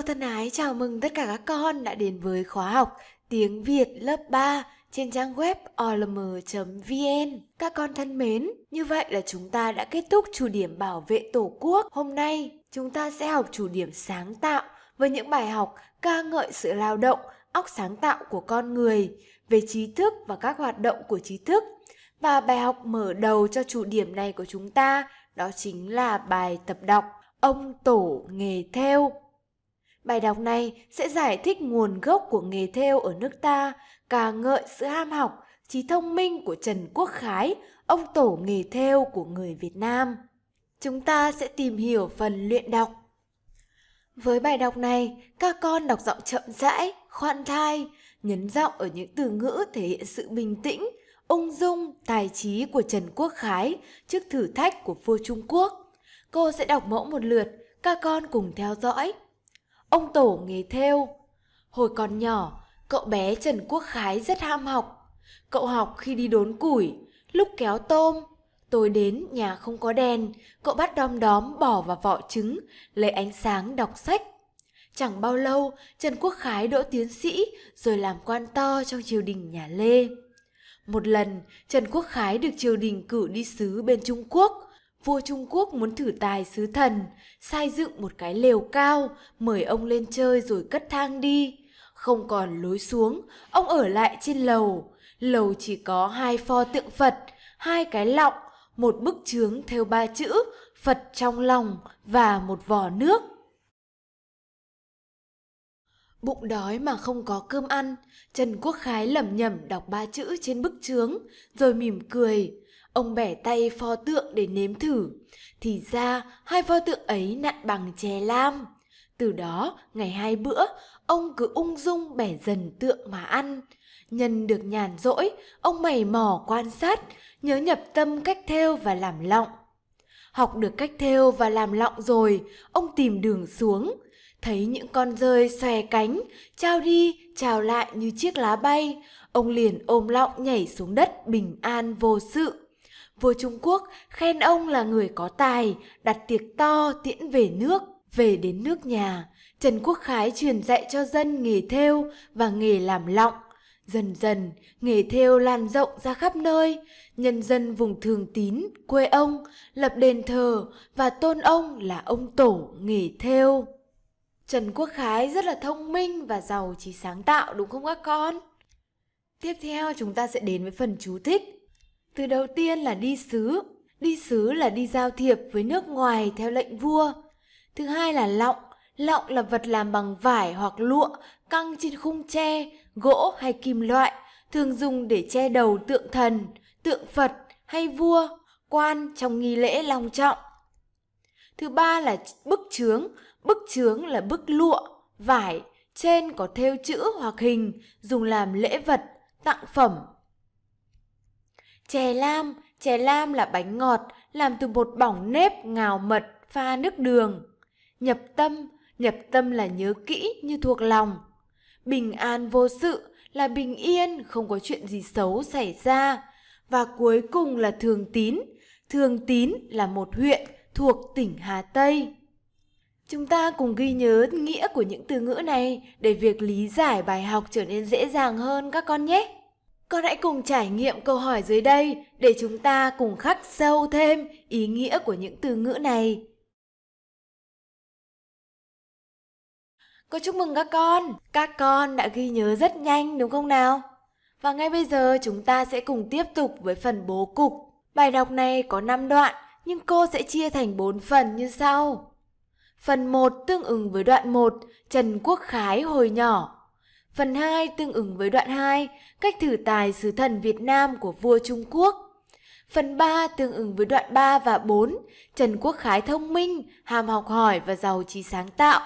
Cô thân ái chào mừng tất cả các con đã đến với khóa học Tiếng Việt lớp 3 trên trang web olm.vn. Các con thân mến, như vậy là chúng ta đã kết thúc chủ điểm bảo vệ Tổ quốc. Hôm nay chúng ta sẽ học chủ điểm sáng tạo với những bài học ca ngợi sự lao động, óc sáng tạo của con người, về trí thức và các hoạt động của trí thức. Và bài học mở đầu cho chủ điểm này của chúng ta đó chính là bài tập đọc Ông Tổ nghề thêu. Bài đọc này sẽ giải thích nguồn gốc của nghề thêu ở nước ta, ca ngợi sự ham học, trí thông minh của Trần Quốc Khái, ông tổ nghề thêu của người Việt Nam. Chúng ta sẽ tìm hiểu phần luyện đọc. Với bài đọc này, các con đọc giọng chậm rãi, khoan thai, nhấn giọng ở những từ ngữ thể hiện sự bình tĩnh, ung dung, tài trí của Trần Quốc Khái trước thử thách của vua Trung Quốc. Cô sẽ đọc mẫu một lượt, các con cùng theo dõi. Ông Tổ nghề thêu. Hồi còn nhỏ, cậu bé Trần Quốc Khái rất ham học. Cậu học khi đi đốn củi, lúc kéo tôm. Tối đến nhà không có đèn, cậu bắt đom đóm bỏ vào vỏ trứng, lấy ánh sáng đọc sách. Chẳng bao lâu, Trần Quốc Khái đỗ tiến sĩ rồi làm quan to trong triều đình nhà Lê. Một lần, Trần Quốc Khái được triều đình cử đi sứ bên Trung Quốc. Vua Trung Quốc muốn thử tài sứ thần, sai dựng một cái lều cao, mời ông lên chơi rồi cất thang đi. Không còn lối xuống, ông ở lại trên lầu. Lầu chỉ có 2 pho tượng Phật, 2 cái lọng, một bức chướng theo 3 chữ Phật trong lòng và một vò nước. Bụng đói mà không có cơm ăn, Trần Quốc Khái lẩm nhẩm đọc 3 chữ trên bức chướng rồi mỉm cười. Ông bẻ tay pho tượng để nếm thử. Thì ra 2 pho tượng ấy nặn bằng chè lam. Từ đó ngày 2 bữa, ông cứ ung dung bẻ dần tượng mà ăn. Nhân được nhàn rỗi, ông mày mò quan sát, nhớ nhập tâm cách thêu và làm lọng. Học được cách thêu và làm lọng rồi, ông tìm đường xuống. Thấy những con rơi xòe cánh, trao đi, trao lại như chiếc lá bay, ông liền ôm lọng nhảy xuống đất bình an vô sự. Vua Trung Quốc khen ông là người có tài, đặt tiệc to tiễn về nước. Về đến nước nhà, Trần Quốc Khái truyền dạy cho dân nghề thêu và nghề làm lọng. Dần dần, nghề thêu lan rộng ra khắp nơi. Nhân dân vùng Thường Tín, quê ông, lập đền thờ và tôn ông là ông tổ nghề thêu. Trần Quốc Khái rất là thông minh và giàu trí sáng tạo, đúng không các con? Tiếp theo chúng ta sẽ đến với phần chú thích. Từ đầu tiên là đi sứ. Đi sứ là đi giao thiệp với nước ngoài theo lệnh vua. Thứ hai là lọng. Lọng là vật làm bằng vải hoặc lụa, căng trên khung tre, gỗ hay kim loại, thường dùng để che đầu tượng thần, tượng Phật hay vua, quan trong nghi lễ long trọng. Thứ ba là bức chướng. Bức chướng là bức lụa, vải, trên có thêu chữ hoặc hình, dùng làm lễ vật, tặng phẩm. Chè lam. Chè lam là bánh ngọt, làm từ bột bỏng nếp, ngào mật, pha nước đường. Nhập tâm. Nhập tâm là nhớ kỹ như thuộc lòng. Bình an vô sự là bình yên, không có chuyện gì xấu xảy ra. Và cuối cùng là Thường Tín. Thường Tín là một huyện thuộc tỉnh Hà Tây. Chúng ta cùng ghi nhớ nghĩa của những từ ngữ này để việc lý giải bài học trở nên dễ dàng hơn các con nhé. Con hãy cùng trải nghiệm câu hỏi dưới đây để chúng ta cùng khắc sâu thêm ý nghĩa của những từ ngữ này. Cô chúc mừng các con! Các con đã ghi nhớ rất nhanh đúng không nào? Và ngay bây giờ chúng ta sẽ cùng tiếp tục với phần bố cục. Bài đọc này có 5 đoạn nhưng cô sẽ chia thành 4 phần như sau. Phần 1 tương ứng với đoạn 1, Trần Quốc Khái hồi nhỏ. Phần 2 tương ứng với đoạn 2, cách thử tài sứ thần Việt Nam của vua Trung Quốc. Phần 3 tương ứng với đoạn 3 và 4, Trần Quốc Khái thông minh, ham học hỏi và giàu trí sáng tạo.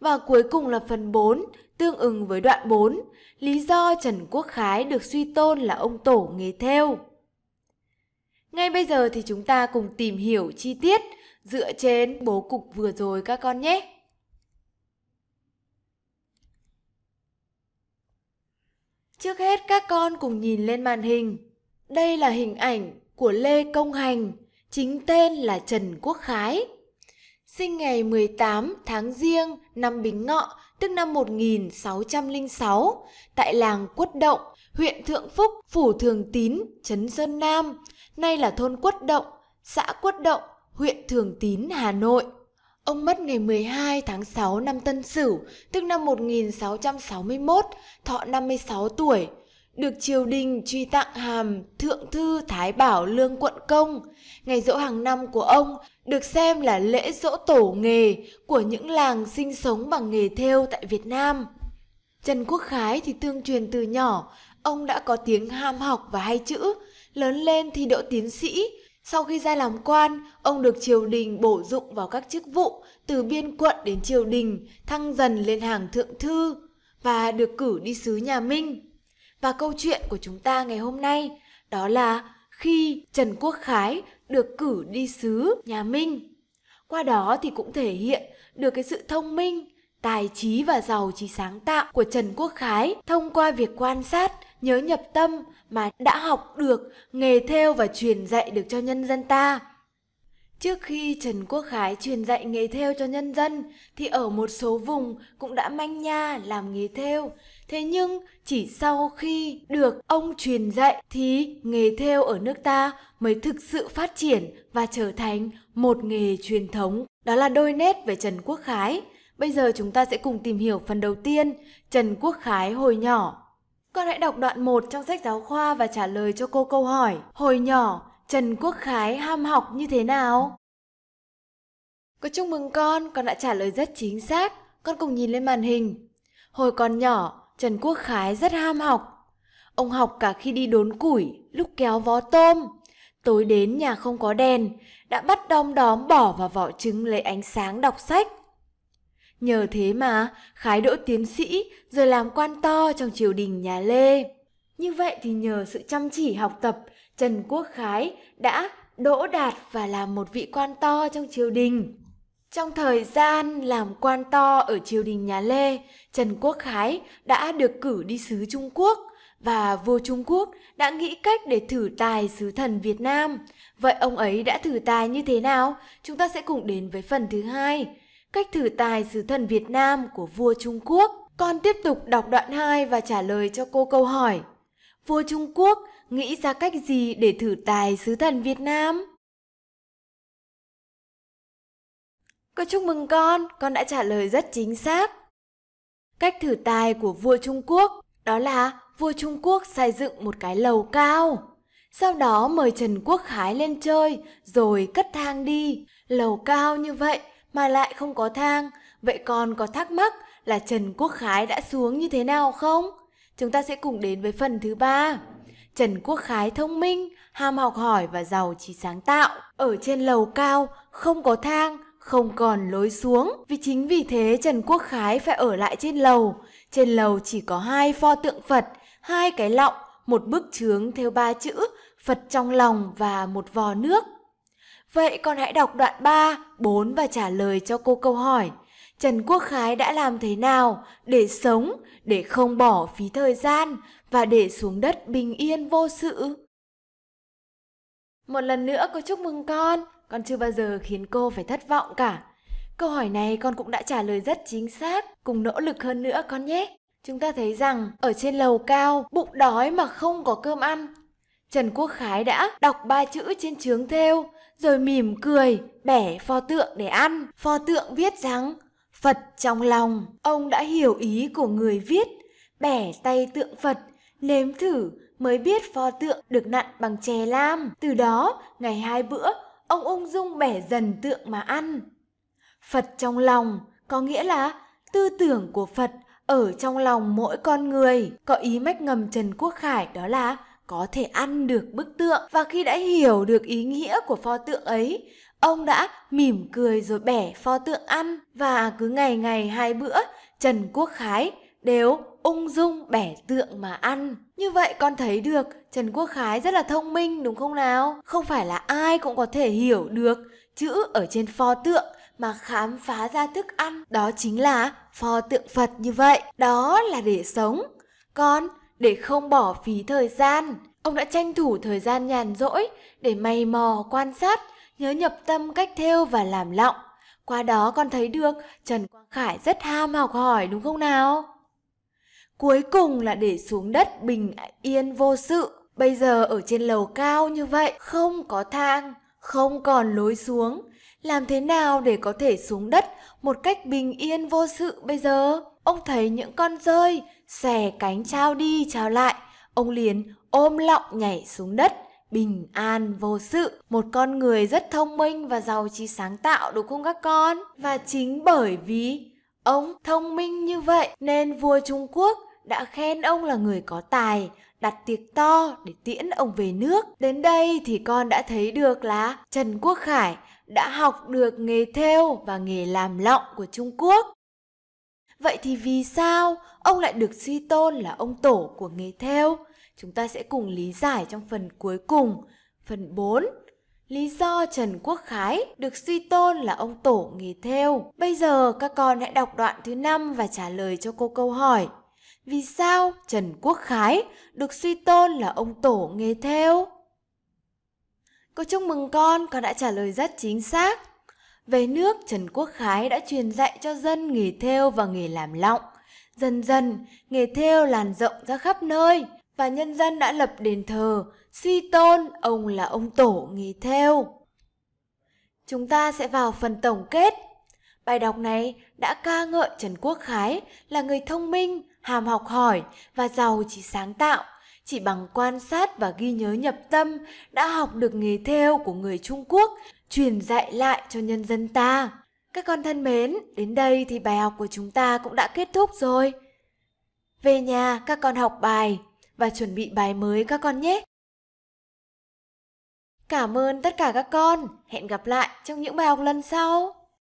Và cuối cùng là phần 4, tương ứng với đoạn 4, lý do Trần Quốc Khái được suy tôn là ông tổ nghề thêu. Ngay bây giờ thì chúng ta cùng tìm hiểu chi tiết dựa trên bố cục vừa rồi các con nhé. Trước hết các con cùng nhìn lên màn hình. Đây là hình ảnh của Lê Công Hành, chính tên là Trần Quốc Khái. Sinh ngày 18 tháng Giêng năm Bính Ngọ, tức năm 1606, tại làng Quất Động, huyện Thượng Phúc, Phủ Thường Tín, Trấn Sơn Nam, nay là thôn Quất Động, xã Quất Động, huyện Thường Tín, Hà Nội. Ông mất ngày 12 tháng 6 năm Tân Sửu, tức năm 1661, thọ 56 tuổi. Được triều đình truy tặng hàm Thượng Thư Thái Bảo Lương Quận Công. Ngày giỗ hàng năm của ông được xem là lễ giỗ tổ nghề của những làng sinh sống bằng nghề thêu tại Việt Nam. Trần Quốc Khái thì tương truyền từ nhỏ, ông đã có tiếng ham học và hay chữ, lớn lên thi đỗ tiến sĩ. Sau khi ra làm quan, ông được triều đình bổ dụng vào các chức vụ từ biên quận đến triều đình, thăng dần lên hàng Thượng Thư và được cử đi sứ nhà Minh. Và câu chuyện của chúng ta ngày hôm nay đó là khi Trần Quốc Khái được cử đi sứ nhà Minh. Qua đó thì cũng thể hiện được cái sự thông minh, tài trí và giàu trí sáng tạo của Trần Quốc Khái thông qua việc quan sát, nhớ nhập tâm mà đã học được nghề thêu và truyền dạy được cho nhân dân ta. Trước khi Trần Quốc Khái truyền dạy nghề thêu cho nhân dân thì ở một số vùng cũng đã manh nha làm nghề thêu. Thế nhưng chỉ sau khi được ông truyền dạy thì nghề thêu ở nước ta mới thực sự phát triển và trở thành một nghề truyền thống. Đó là đôi nét về Trần Quốc Khái. Bây giờ chúng ta sẽ cùng tìm hiểu phần đầu tiên, Trần Quốc Khái hồi nhỏ. Con hãy đọc đoạn 1 trong sách giáo khoa và trả lời cho cô câu hỏi: hồi nhỏ, Trần Quốc Khái ham học như thế nào? Cô chúc mừng con đã trả lời rất chính xác. Con cùng nhìn lên màn hình. Hồi còn nhỏ, Trần Quốc Khái rất ham học. Ông học cả khi đi đốn củi, lúc kéo vó tôm. Tối đến nhà không có đèn, đã bắt đom đóm bỏ vào vỏ trứng lấy ánh sáng đọc sách. Nhờ thế mà Khái đỗ tiến sĩ rồi làm quan to trong triều đình nhà Lê. Như vậy thì nhờ sự chăm chỉ học tập, Trần Quốc Khái đã đỗ đạt và làm một vị quan to trong triều đình. Trong thời gian làm quan to ở triều đình nhà Lê, Trần Quốc Khái đã được cử đi sứ Trung Quốc và vua Trung Quốc đã nghĩ cách để thử tài sứ thần Việt Nam. Vậy ông ấy đã thử tài như thế nào? Chúng ta sẽ cùng đến với phần thứ hai, cách thử tài sứ thần Việt Nam của vua Trung Quốc. Con tiếp tục đọc đoạn 2 và trả lời cho cô câu hỏi: vua Trung Quốc nghĩ ra cách gì để thử tài sứ thần Việt Nam? Cô chúc mừng con đã trả lời rất chính xác. Cách thử tài của vua Trung Quốc đó là vua Trung Quốc xây dựng một cái lầu cao. Sau đó mời Trần Quốc Khái lên chơi rồi cất thang đi. Lầu cao như vậy mà lại không có thang. Vậy con có thắc mắc là Trần Quốc Khái đã xuống như thế nào không? Chúng ta sẽ cùng đến với phần thứ ba, Trần Quốc Khái thông minh, ham học hỏi và giàu trí sáng tạo. Ở trên lầu cao, không có thang, không còn lối xuống. Vì chính vì thế Trần Quốc Khái phải ở lại trên lầu. Trên lầu chỉ có 2 pho tượng Phật, 2 cái lọng, một bức chướng theo 3 chữ Phật trong lòng và một vò nước. Vậy con hãy đọc đoạn 3, 4 và trả lời cho cô câu hỏi: Trần Quốc Khái đã làm thế nào để sống, để không bỏ phí thời gian và để xuống đất bình yên vô sự? Một lần nữa cô chúc mừng con chưa bao giờ khiến cô phải thất vọng cả. Câu hỏi này con cũng đã trả lời rất chính xác, cùng nỗ lực hơn nữa con nhé. Chúng ta thấy rằng ở trên lầu cao, bụng đói mà không có cơm ăn, Trần Quốc Khái đã đọc 3 chữ trên chướng thêu, rồi mỉm cười, bẻ pho tượng để ăn. Pho tượng viết rằng Phật trong lòng. Ông đã hiểu ý của người viết, bẻ tay tượng Phật, nếm thử mới biết pho tượng được nặn bằng chè lam. Từ đó, ngày 2 bữa, ông ung dung bẻ dần tượng mà ăn. Phật trong lòng có nghĩa là tư tưởng của Phật ở trong lòng mỗi con người. Có ý mách ngầm Trần Quốc Khái đó là có thể ăn được bức tượng. Và khi đã hiểu được ý nghĩa của pho tượng ấy, ông đã mỉm cười rồi bẻ pho tượng ăn. Và cứ ngày 2 bữa, Trần Quốc Khái đều ung dung bẻ tượng mà ăn. Như vậy con thấy được Trần Quốc Khái rất là thông minh, đúng không nào? Không phải là ai cũng có thể hiểu được chữ ở trên pho tượng mà khám phá ra thức ăn. Đó chính là pho tượng Phật như vậy. Đó là để sống. Con, để không bỏ phí thời gian, ông đã tranh thủ thời gian nhàn rỗi để mày mò quan sát, nhớ nhập tâm cách thêu và làm lọng. Qua đó con thấy được Trần Quang Khải rất ham học hỏi, đúng không nào? Cuối cùng là để xuống đất bình yên vô sự. Bây giờ ở trên lầu cao như vậy, không có thang, không còn lối xuống. Làm thế nào để có thể xuống đất một cách bình yên vô sự bây giờ? Ông thấy những con dơi xẻ cánh trao đi trao lại. Ông liền ôm lọng nhảy xuống đất, bình an vô sự. Một con người rất thông minh và giàu trí sáng tạo, đúng không các con? Và chính bởi vì ông thông minh như vậy nên vua Trung Quốc đã khen ông là người có tài, đặt tiệc to để tiễn ông về nước. Đến đây thì con đã thấy được là Trần Quốc Khải đã học được nghề thêu và nghề làm lọng của Trung Quốc. Vậy thì vì sao ông lại được suy tôn là ông tổ của nghề thêu? Chúng ta sẽ cùng lý giải trong phần cuối cùng, phần 4. Lý do Trần Quốc Khải được suy tôn là ông tổ nghề thêu. Bây giờ các con hãy đọc đoạn thứ 5 và trả lời cho cô câu hỏi. Vì sao Trần Quốc Khải được suy tôn là ông tổ nghề thêu? Cô chúc mừng con đã trả lời rất chính xác. Về nước, Trần Quốc Khải đã truyền dạy cho dân nghề thêu và nghề làm lọng. Dần dần, nghề thêu lan rộng ra khắp nơi và nhân dân đã lập đền thờ, suy tôn ông là ông tổ nghề thêu. Chúng ta sẽ vào phần tổng kết. Bài đọc này đã ca ngợi Trần Quốc Khải là người thông minh, ham học hỏi và giàu trí sáng tạo. Chỉ bằng quan sát và ghi nhớ nhập tâm đã học được nghề thêu của người Trung Quốc, truyền dạy lại cho nhân dân ta. Các con thân mến, đến đây thì bài học của chúng ta cũng đã kết thúc rồi. Về nhà các con học bài và chuẩn bị bài mới các con nhé. Cảm ơn tất cả các con. Hẹn gặp lại trong những bài học lần sau.